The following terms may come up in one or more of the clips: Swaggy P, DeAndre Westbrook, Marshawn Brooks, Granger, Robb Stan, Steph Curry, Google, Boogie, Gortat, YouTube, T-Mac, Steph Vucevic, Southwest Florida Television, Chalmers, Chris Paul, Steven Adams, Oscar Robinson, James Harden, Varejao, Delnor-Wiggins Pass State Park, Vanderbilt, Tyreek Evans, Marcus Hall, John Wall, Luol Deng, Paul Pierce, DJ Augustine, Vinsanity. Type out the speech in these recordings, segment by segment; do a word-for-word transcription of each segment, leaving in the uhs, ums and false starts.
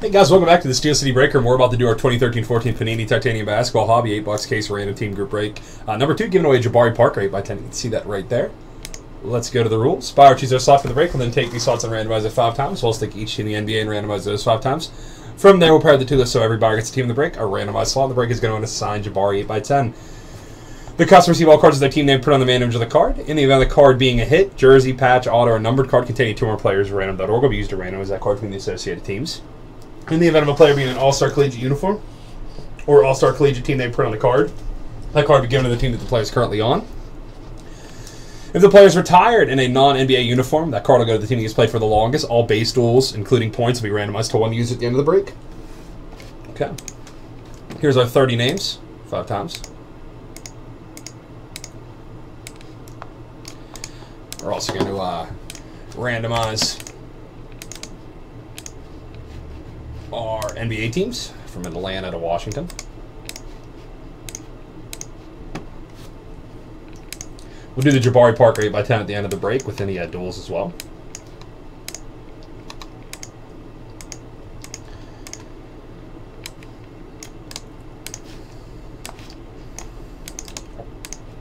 Hey guys, welcome back to the Steel City Breaker. We're about to do our twenty thirteen fourteen Panini Titanium Basketball Hobby, eight bucks case, random team group break. Uh, number two, giving away Jabari Parker, eight by ten. You can see that right there. Let's go to the rules. Buyer chooses their slot for the break, and then take these slots and randomize it five times. We'll stick each team in the N B A and randomize those five times. From there, we'll pair the two lists so every buyer gets a team in the break. A randomized slot in the break is going to assign Jabari eight by ten. The customer receives all cards with their team name put on the man image of the card. In the event of the card being a hit, jersey, patch, auto, or numbered card containing two or more players, random dot org will be used to randomize that card between the associated teams. In the event of a player being an all-star collegiate uniform or all-star collegiate team name print on the card, that card would be given to the team that the player is currently on. If the player is retired in a non N B A uniform, that card will go to the team that gets played for the longest. All base duels, including points, will be randomized to one user at the end of the break. Okay. Here's our thirty names, five times. We're also going to uh, randomize our N B A teams from Atlanta to Washington. We'll do the Jabari Parker eight by ten at the end of the break with any uh, duels as well.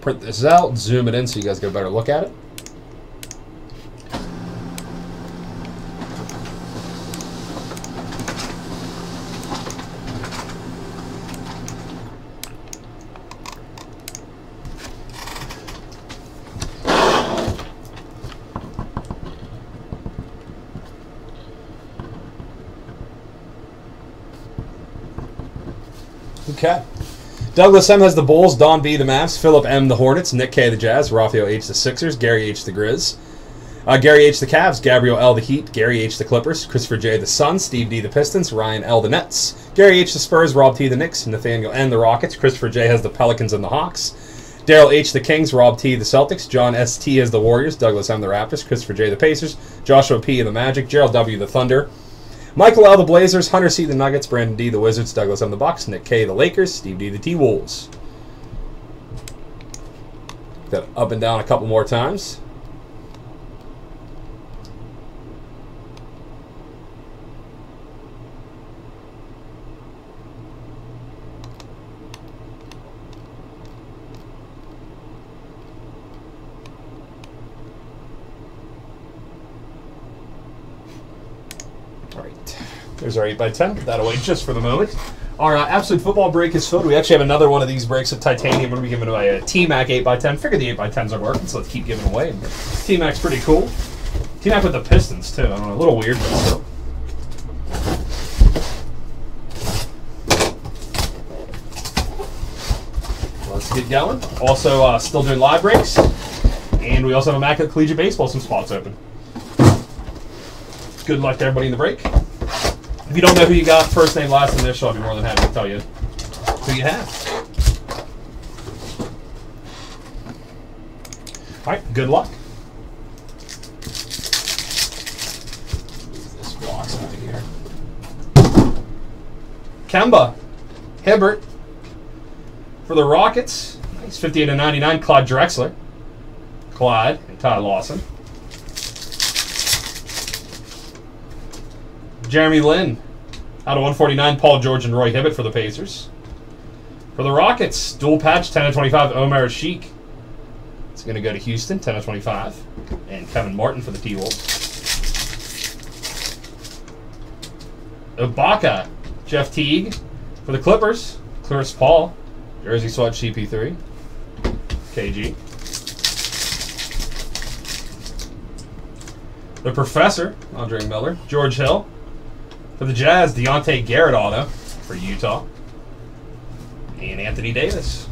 Print this out, zoom it in so you guys get a better look at it. Okay. Douglas M has the Bulls, Don B the Mavs, Philip M the Hornets, Nick K the Jazz, Raphael H the Sixers, Gary H the Grizz, uh, Gary H the Cavs, Gabriel L the Heat, Gary H the Clippers, Christopher J the Suns, Steve D the Pistons, Ryan L the Nets, Gary H the Spurs, Rob T the Knicks, Nathaniel N the Rockets, Christopher J has the Pelicans and the Hawks, Daryl H the Kings, Rob T the Celtics, John S T has the Warriors, Douglas M the Raptors, Christopher J the Pacers, Joshua P the Magic, Gerald W the Thunder, Michael L the Blazers, Hunter C the Nuggets, Brandon D the Wizards, Douglas M the Bucks, Nick K the Lakers, Steve D the T-Wolves. Got up and down a couple more times. There's our eight by ten. Put that away just for the moment. Our uh, absolute football break is filled. We actually have another one of these breaks of Titanium. We're going to be giving away a T-Mac eight by ten. Figure the eight by tens are working, so let's keep giving away. T-Mac's pretty cool. T-Mac with the Pistons, too. I don't know, a little weird, but still. Let's get going. Also, uh, still doing live breaks. And we also have a Mac at Collegiate Baseball, some spots open. Good luck to everybody in the break. If you don't know who you got, first name, last initial, I'll be more than happy to tell you who you have. All right, good luck. This box out of here. Kemba Hibbert for the Rockets. Nice, fifty-eight of ninety-nine. Clyde Drexler, Clyde, and Ty Lawson. Jeremy Lin, out of one forty-nine, Paul George and Roy Hibbert for the Pacers. For the Rockets, dual patch, ten of twenty-five, Omer Sheik. It's going to go to Houston, ten of twenty-five. And Kevin Martin for the T-Wolves. Ibaka, Jeff Teague for the Clippers. Chris Paul, jersey swatch, C P three. K G. The Professor, Andre Miller. George Hill. For the Jazz, Deontay Garrett auto for Utah. And Anthony Davis.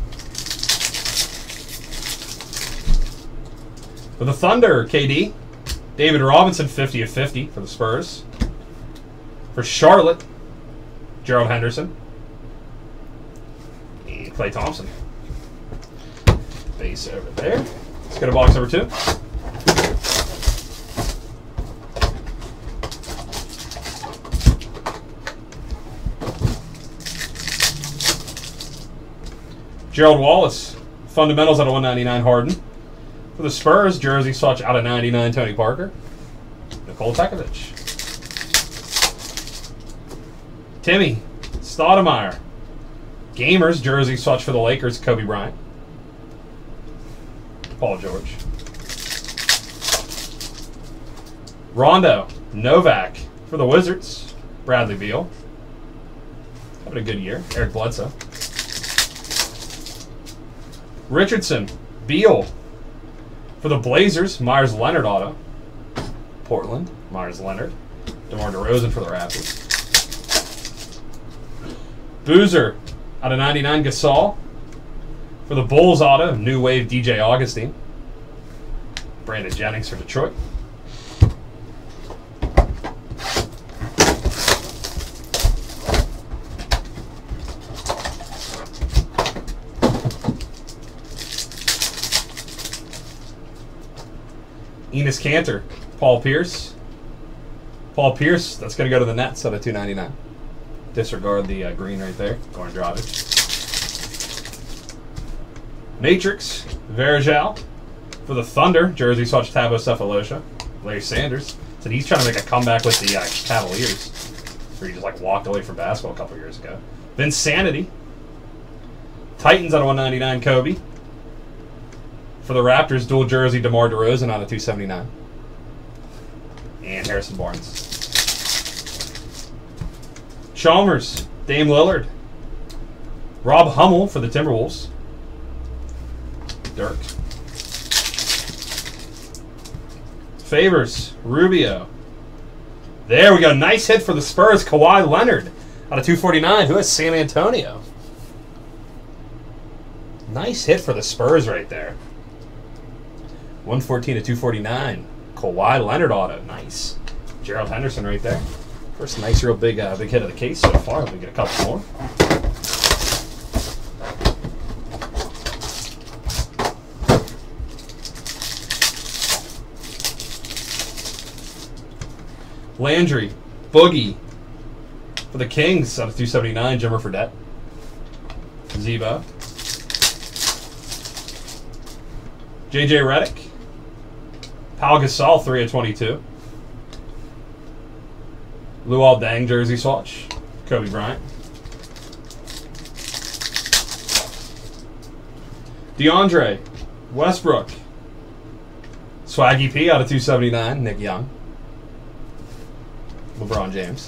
For the Thunder, K D. David Robinson, fifty of fifty for the Spurs. For Charlotte, Gerald Henderson. And Klay Thompson. Base over there. Let's go to box number two. Gerald Wallace, fundamentals out of one ninety-nine, Harden. For the Spurs, jersey swatch out of ninety-nine, Tony Parker. Nikola Jokic. Timmy Stoudemire. Gamers jersey swatch for the Lakers, Kobe Bryant. Paul George. Rondo, Novak for the Wizards, Bradley Beal. Having a good year, Eric Bledsoe. Richardson, Beal for the Blazers, Myers Leonard auto. Portland, Myers Leonard. DeMar DeRozan for the Raptors. Boozer, out of ninety-nine, Gasol. For the Bulls auto, new wave D J Augustine. Brandon Jennings for Detroit. Enos Cantor, Paul Pierce. Paul Pierce, that's going to go to the Nets out of two ninety-nine. Disregard the uh, green right there. Going to Dragic. Matrix, Varejao for the Thunder. Jersey swatch Thabo Sefolosha. Larry Sanders. So he's trying to make a comeback with the uh, Cavaliers, where he just like walked away from basketball a couple years ago. Vinsanity. Titans out of one ninety-nine, Kobe. For the Raptors, dual jersey DeMar DeRozan out of two seventy-nine. And Harrison Barnes. Chalmers, Dame Lillard. Rob Hummel for the Timberwolves. Dirk. Favors, Rubio. There we go. Nice hit for the Spurs. Kawhi Leonard out of two forty-nine. Who has San Antonio? Nice hit for the Spurs right there. one fourteen to two forty-nine. Kawhi Leonard auto. Nice. Gerald Henderson right there. First nice real big, uh, big hit of the case so far. We get a couple more. Landry, Boogie for the Kings out of two seventy-nine, Jimmer Fredette. Zebo. J J. Redick. Pau Gasol, three of twenty-two. Luol Deng jersey swatch, Kobe Bryant. DeAndre, Westbrook. Swaggy P out of two seventy-nine, Nick Young. LeBron James.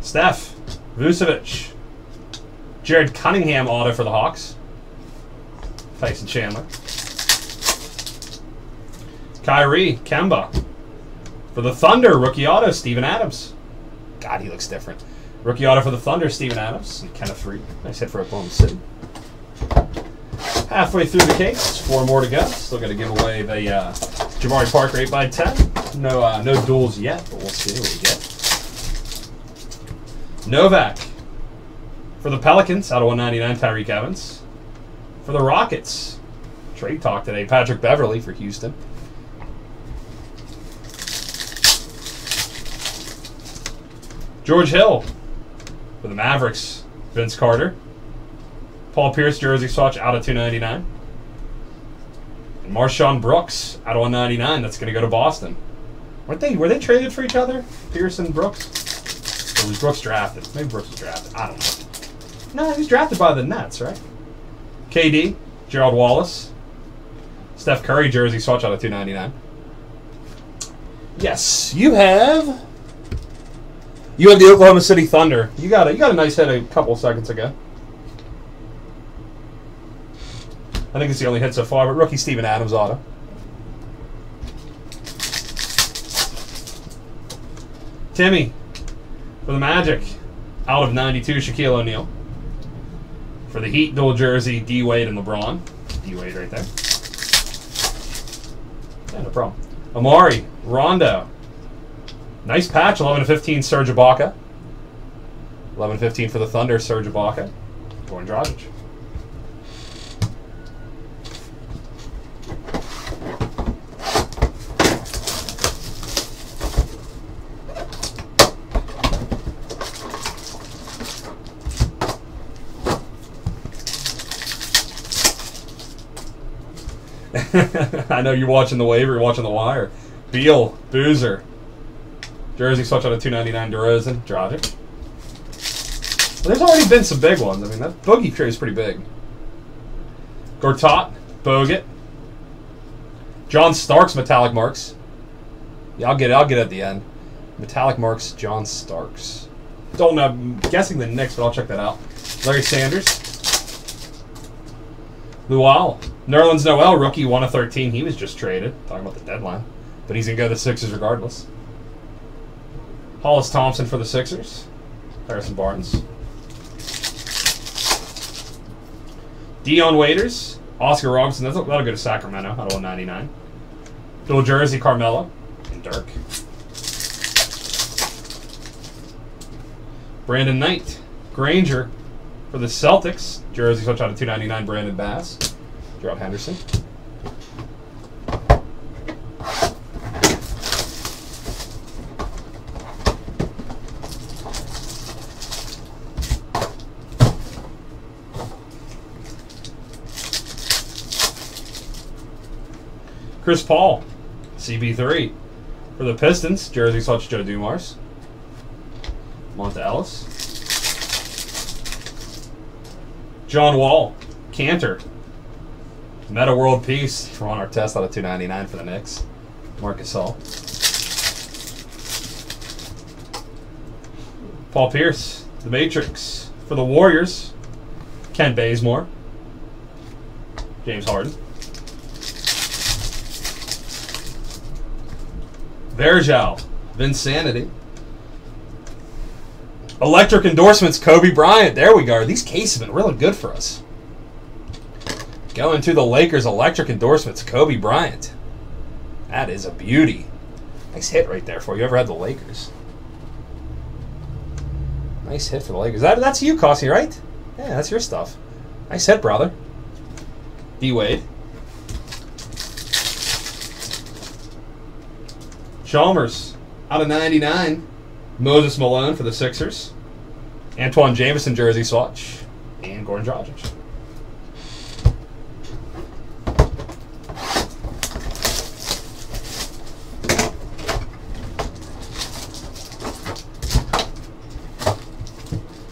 Steph, Vucevic. Jared Cunningham auto for the Hawks. Tyson Chandler. Kyrie, Kemba. For the Thunder, rookie auto, Steven Adams. God, he looks different. Rookie auto for the Thunder, Steven Adams. And Kenneth Reed. Nice hit for Oklahoma City. Halfway through the case. Four more to go. Still got to give away the uh, Jabari Parker eight by ten. No, uh, no duels yet, but we'll see what we get. Novak for the Pelicans, out of one ninety-nine, Tyreek Evans. For the Rockets, trade talk today, Patrick Beverley for Houston. George Hill for the Mavericks, Vince Carter. Paul Pierce jersey swatch out of two ninety-nine. And Marshawn Brooks out of one ninety-nine. That's going to go to Boston. Weren't they, were they traded for each other? Pierce and Brooks? Or was Brooks drafted? Maybe Brooks was drafted. I don't know. No, he was drafted by the Nets, right? K D, Gerald Wallace. Steph Curry jersey swatch out of two ninety-nine. Yes, you have... You have the Oklahoma City Thunder. You got a, you got a nice hit a couple seconds ago. I think it's the only hit so far, but rookie Steven Adams auto. Timmy for the Magic, out of ninety-two, Shaquille O'Neal. For the Heat, dual jersey, D-Wade and LeBron. D-Wade right there. Yeah, no problem. Amari, Rondo. Nice patch, eleven of fifteen, Serge Ibaka. eleven of fifteen for the Thunder, Serge Ibaka. Going Dragic. I know you're watching the waiver, you're watching the wire. Beal, Boozer, Jersey swatch out of two ninety-nine DeRozan. Dragic. There's already been some big ones. I mean, that Boogie carries pretty big. Gortat, Bogut. John Starks, Metallic Marks. Yeah, I'll get it. I'll get it at the end. Metallic Marks, John Starks. Don't know. I'm guessing the Knicks, but I'll check that out. Larry Sanders. Luol. Nerlens Noel, rookie, one of thirteen. He was just traded. Talking about the deadline. But he's going to go to the Sixers regardless. Hollis Thompson for the Sixers. Harrison Barnes. Dion Waiters, Oscar Robinson. That's, that'll go to Sacramento out of one ninety-nine. Dual jersey, Carmelo and Dirk. Brandon Knight, Granger for the Celtics. Jersey switch out of two ninety-nine. Brandon Bass, Gerald Henderson. Chris Paul, C B three. For the Pistons, jersey swatch Joe Dumars. Monta Ellis. John Wall, Cantor. Meta World Peace, Ron Artest out of two ninety-nine for the Knicks. Marcus Hall. Paul Pierce, The Matrix. For the Warriors, Kent Bazemore. James Harden. Varejao, Vinsanity. Electric endorsements, Kobe Bryant. There we go. These cases have been really good for us. Going to the Lakers, electric endorsements, Kobe Bryant. That is a beauty. Nice hit right there for you. Ever had the Lakers? Nice hit for the Lakers. That, that's you, Cossie, right? Yeah, that's your stuff. Nice hit, brother. D-Wade. Chalmers, out of ninety-nine. Moses Malone for the Sixers. Antoine Jameson, jersey swatch. And Goran Dragic.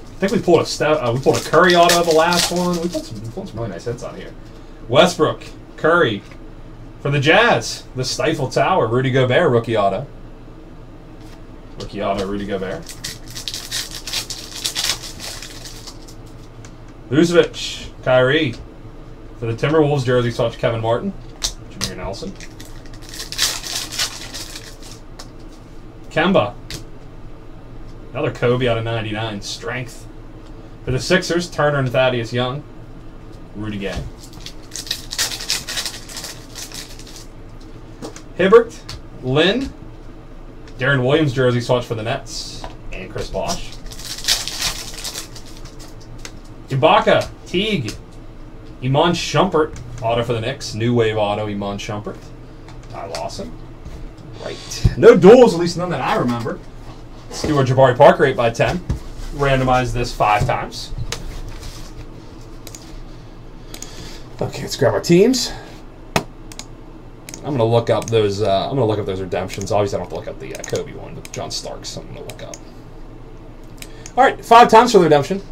I think we pulled a step, uh, we pulled a Curry auto of the last one. We pulled some, we pulled some really nice hits out here. Westbrook, Curry. For the Jazz, the Stifle Tower, Rudy Gobert, rookie auto. Rookie auto, Rudy Gobert. Vucevic, Kyrie. For the Timberwolves, jersey swatch Kevin Martin, Jameer Nelson. Kemba. Another Kobe out of ninety-nine, strength. For the Sixers, Turner and Thaddeus Young, Rudy Gay. Hibbert, Lynn, Darren Williams jersey swatch for the Nets, and Chris Bosh. Ibaka, Teague, Iman Shumpert, auto for the Knicks, new wave auto, Iman Shumpert, Ty Lawson. Right. No duels, at least none that I remember. Let's do our Jabari Parker eight by ten. Randomize this five times. Okay, let's grab our teams. I'm gonna look up those. Uh, I'm gonna look up those redemptions. Obviously, I don't have to look up the uh, Kobe one, but John Starks. I'm gonna look up. All right, five times for the redemption.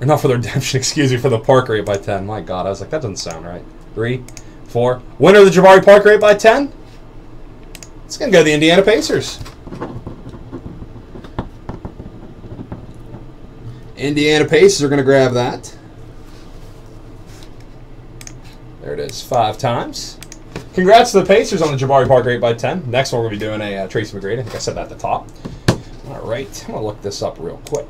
Or not for the redemption. Excuse me, for the Parker eight by ten. My God, I was like, that doesn't sound right. Three, four. Winner of the Jabari Parker eight by ten. It's gonna go to the Indiana Pacers. Indiana Pacers are gonna grab that. There it is, five times. Congrats to the Pacers on the Jabari Parker eight by ten. Next one we're going to be doing a uh, Tracy McGrady. I think I said that at the top. All right, I'm going to look this up real quick.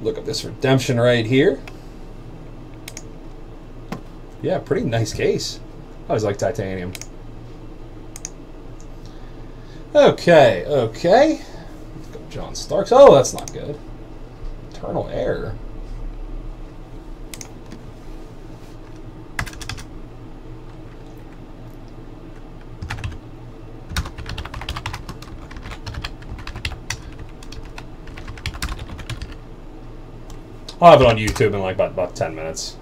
Look up this redemption right here. Yeah, pretty nice case. I always like titanium. Okay, okay. Let's go John Starks. Oh, that's not good. Eternal error. I'll have it on YouTube in like about, about ten minutes.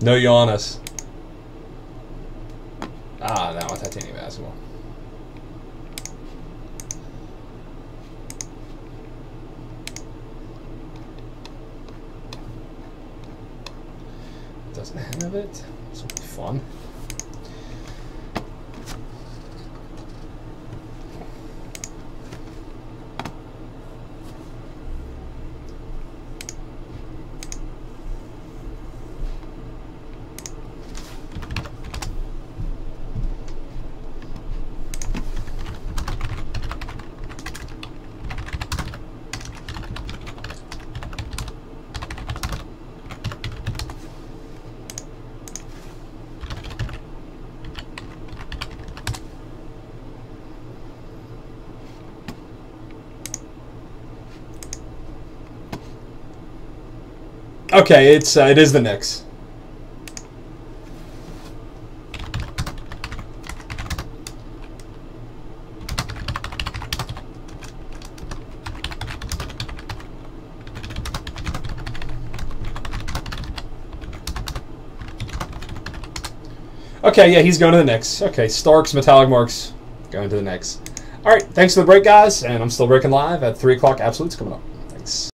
No Giannis. Ah, that was Titanium basketball. Doesn't have it. This will be fun. Okay, it's uh, it is the Knicks. Okay, yeah, he's going to the Knicks. Okay, Starks, Metallic Marks, going to the Knicks. All right, thanks for the break, guys, and I'm still breaking live at three o'clock. Absolute's coming up.